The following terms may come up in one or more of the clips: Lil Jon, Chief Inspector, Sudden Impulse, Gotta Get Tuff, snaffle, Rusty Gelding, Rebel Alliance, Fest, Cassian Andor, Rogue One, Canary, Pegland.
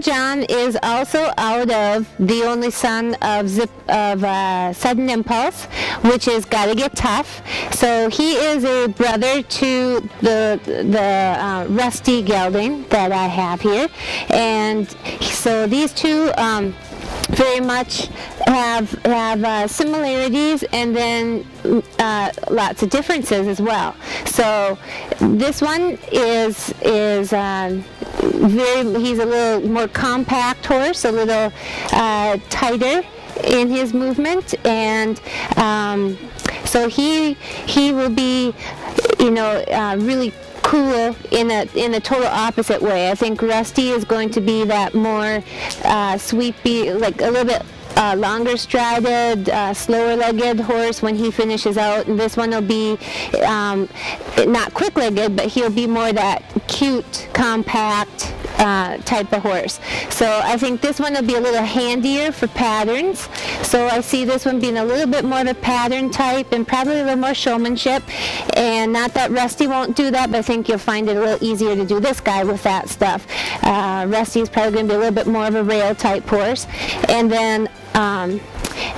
Lil Jon is also out of the only son of Sudden Impulse, which is Gotta Get Tuff. So he is a brother to the Rusty Gelding that I have here, and so these two very much have similarities, and then lots of differences as well. So this one is he's a little more compact horse, a little tighter in his movement, and so he will be, you know, really cool in a total opposite way. I think Rusty is going to be that more sweepy, like a little bit longer strided, slower legged horse when he finishes out, and this one will be not quick legged, but he'll be more that cute, compact type of horse. So I think this one will be a little handier for patterns. So I see this one being a little bit more of a pattern type, and probably a little more showmanship. And not that Rusty won't do that, but I think you'll find it a little easier to do this guy with that stuff. Rusty is probably going to be a little bit more of a rail type horse. And then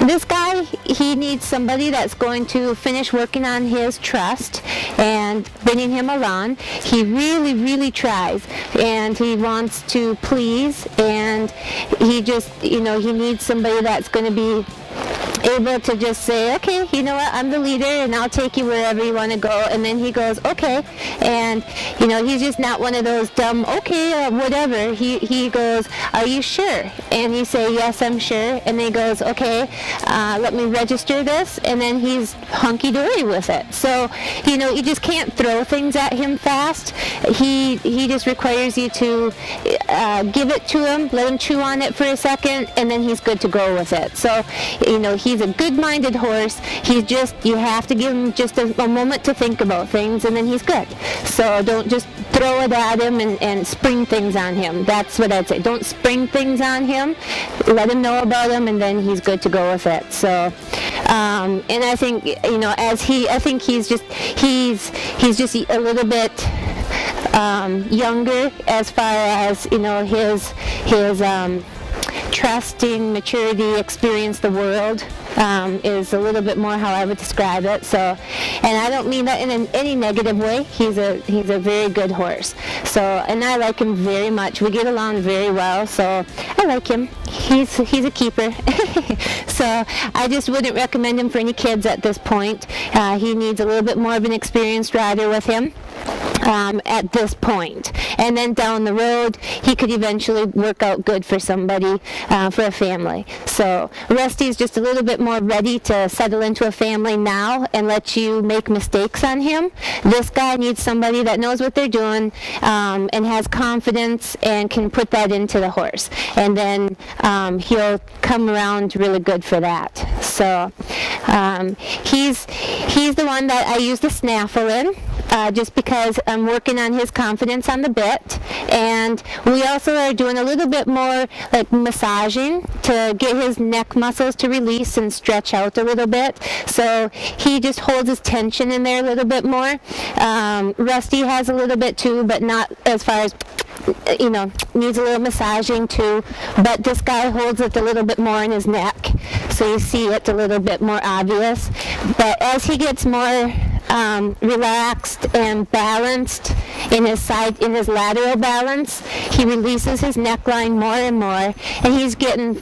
this guy, he needs somebody that's going to finish working on his trust and bringing him along. He really, really tries, and he wants to please, and he just, you know, he needs somebody that's going to be able to just say, okay, you know what, I'm the leader and I'll take you wherever you want to go, and then he goes, okay, and you know, he's just not one of those dumb, okay, whatever. He goes, are you sure? And he say, yes, I'm sure, and then he goes, okay, let me register this, and then he's hunky-dory with it. So, you know, you just can't throw things at him fast. He just requires you to give it to him, let him chew on it for a second, and then he's good to go with it. So, you know, he's a good-minded horse. He's just, you have to give him just a moment to think about things, and then he's good. So don't just throw it at him and spring things on him. That's what I'd say. Don't spring things on him. Let him know about him, and then he's good to go with it. So, and I think, you know, I think he's just a little bit younger as far as, you know, his trusting, maturity, experience the world is a little bit more how I would describe it. So, and I don't mean that in any negative way. He's a very good horse. So, and I like him very much. We get along very well. So I like him. He's a keeper. So I just wouldn't recommend him for any kids at this point. He needs a little bit more of an experienced rider with him. At this point, and then down the road he could eventually work out good for somebody, for a family. So Rusty's just a little bit more ready to settle into a family now and let you make mistakes on him. This guy needs somebody that knows what they're doing, and has confidence and can put that into the horse, and then he'll come around really good for that. So he's the one that I use the snaffle in, just because I'm working on his confidence on the bit, and we also are doing a little bit more like massaging to get his neck muscles to release and stretch out a little bit, so he just holds his tension in there a little bit more. Rusty has a little bit too, but not as far as, you know, needs a little massaging too, but this guy holds it a little bit more in his neck, so you see it's a little bit more obvious. But as he gets more relaxed and balanced in his side, in his lateral balance, he releases his neckline more and more, and he's getting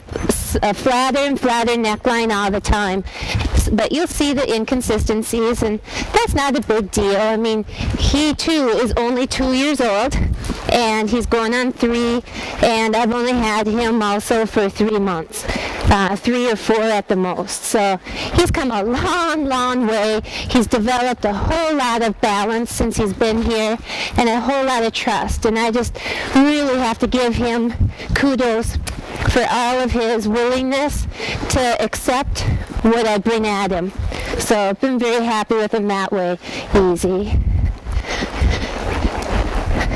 a flatter and flatter neckline all the time. But you'll see the inconsistencies, and that's not a big deal. I mean, he too is only 2 years old, and he's going on 3, and I've only had him also for 3 months, 3 or 4 at the most. So he's come a long, long way. He's developed a whole lot of balance since he's been here, and a whole lot of trust, and I just really have to give him kudos for all of his willingness to accept what I bring at him. So I've been very happy with him that way. Easy.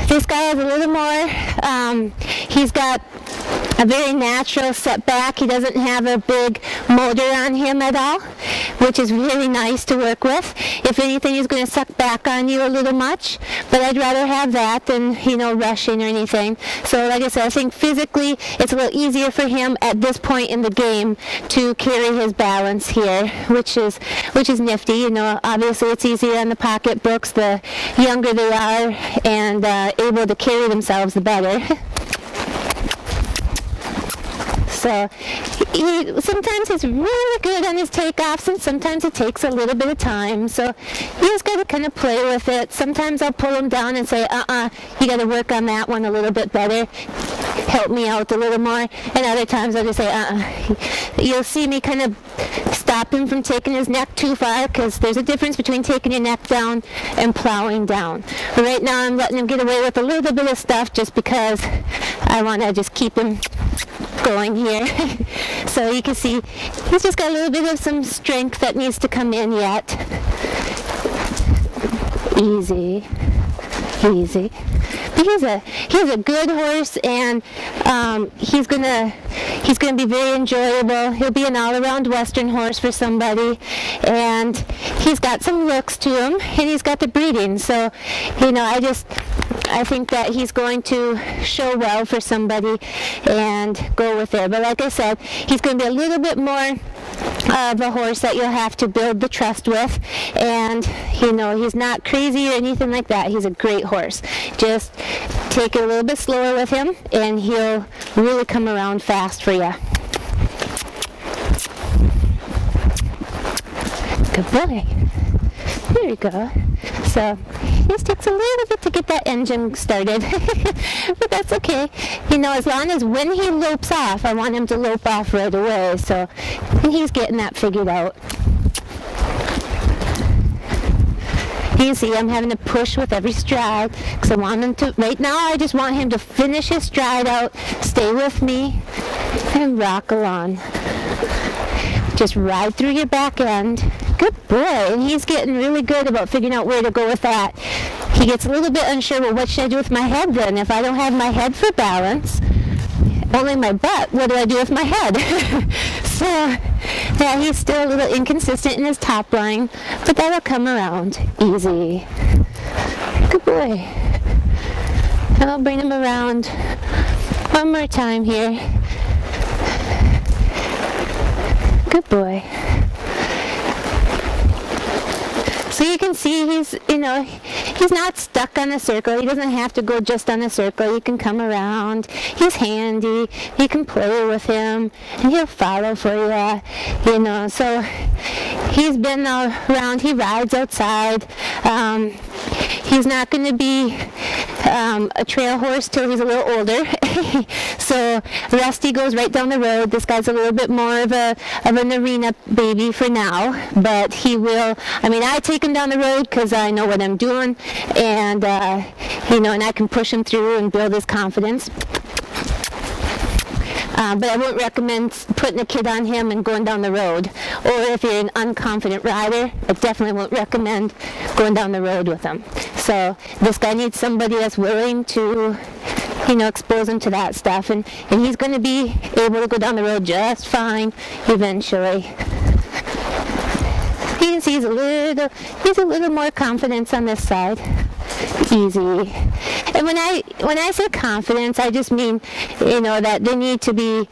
This guy is a little more, he's got a very natural setback. He doesn't have a big motor on him at all, which is really nice to work with. If anything, is going to suck back on you a little much, but I'd rather have that than, you know, rushing or anything. So like I said, I think physically it's a little easier for him at this point in the game to carry his balance here, which is nifty. You know, obviously it's easier on the pocketbooks the younger they are and able to carry themselves, the better. So sometimes he's really good on his takeoffs, and sometimes it takes a little bit of time. So you just got to kind of play with it. Sometimes I'll pull him down and say, you got to work on that one a little bit better. Help me out a little more. And other times I'll just say, You'll see me kind of stop him from taking his neck too far, because there's a difference between taking your neck down and plowing down. But right now I'm letting him get away with a little bit of stuff just because I want to just keep him going here. So you can see he's just got a little bit of some strength that needs to come in yet. Easy, easy. But he's a good horse, and he's gonna be very enjoyable. He'll be an all-around Western horse for somebody, and he's got some looks to him, and he's got the breeding. So, you know, I think that he's going to show well for somebody and go with there. But like I said, he's going to be a little bit more of a horse that you'll have to build the trust with. And, you know, he's not crazy or anything like that. He's a great horse. Just take it a little bit slower with him, and he'll really come around fast for you. Good boy. There you go. So it takes a little bit to get that engine started, but that's okay. You know, as long as when he lopes off, I want him to lope off right away. So, and he's getting that figured out. You see, I'm having to push with every stride because I want him to. Right now, I just want him to finish his stride out, stay with me, and rock along. Just ride through your back end. Good boy, and he's getting really good about figuring out where to go with that. He gets a little bit unsure, well, what should I do with my head then? If I don't have my head for balance, only my butt, what do I do with my head? So, yeah, he's still a little inconsistent in his top line, but that'll come around easy. Good boy. And I'll bring him around one more time here. Good boy. So you can see he's, you know, he's not stuck on a circle. He doesn't have to go just on a circle. You can come around. He's handy. You can play with him, and he'll follow for you, you know. So he's been around. He rides outside. He's not going to be a trail horse till he's a little older. So Rusty goes right down the road. This guy's a little bit more of an arena baby for now, but he will. I mean, I take him down the road because I know what I'm doing, and you know, and I can push him through and build his confidence. But I wouldn't recommend putting a kid on him and going down the road. Or if you're an unconfident rider, I definitely won't recommend going down the road with him. So this guy needs somebody that's willing to, you know, expose him to that stuff. And he's going to be able to go down the road just fine eventually. He's a little more confidence on this side. Easy. And when I say confidence, I just mean, you know, that they need to be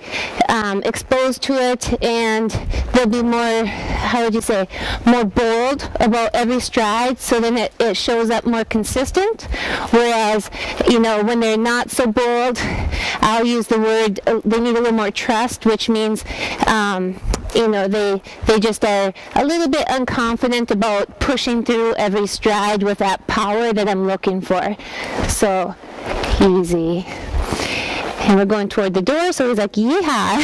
exposed to it, and they'll be more, how would you say, more bold about every stride, so then it shows up more consistent. Whereas, you know, when they're not so bold, I'll use the word, they need a little more trust, which means, you know, they just are a little bit unconfident about pushing through every stride with that power that I'm looking for. So, easy. And we're going toward the door, so he's like, yeehaw.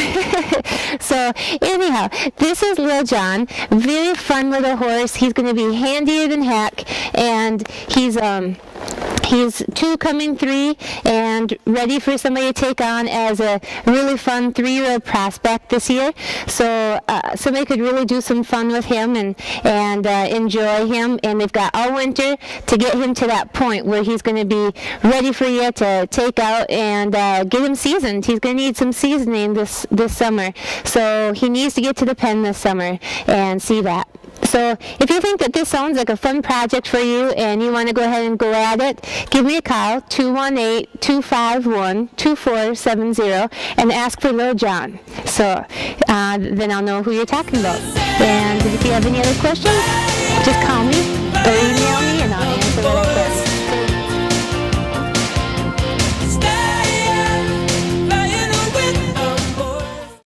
So anyhow, this is Lil Jon. Very fun little horse. He's going to be handier than heck, and he's He's 2 coming 3 and ready for somebody to take on as a really fun 3-year-old prospect this year. So somebody could really do some fun with him and enjoy him. And they've got all winter to get him to that point where he's going to be ready for you to take out and get him seasoned. He's going to need some seasoning this summer. So he needs to get to the pen this summer and see that. So if you think that this sounds like a fun project for you and you want to go ahead and go at it, give me a call, 218-251-2470, and ask for Lil Jon. So then I'll know who you're talking about. And if you have any other questions, just call me or email me and I'll answer whatever.